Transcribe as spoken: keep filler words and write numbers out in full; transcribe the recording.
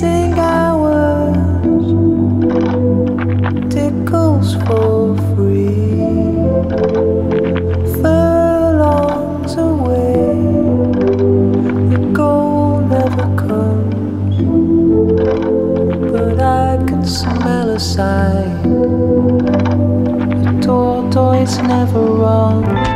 think I was tickles for free, furlongs away, the gold never comes, but I can smell a sign, the tortoise never runs.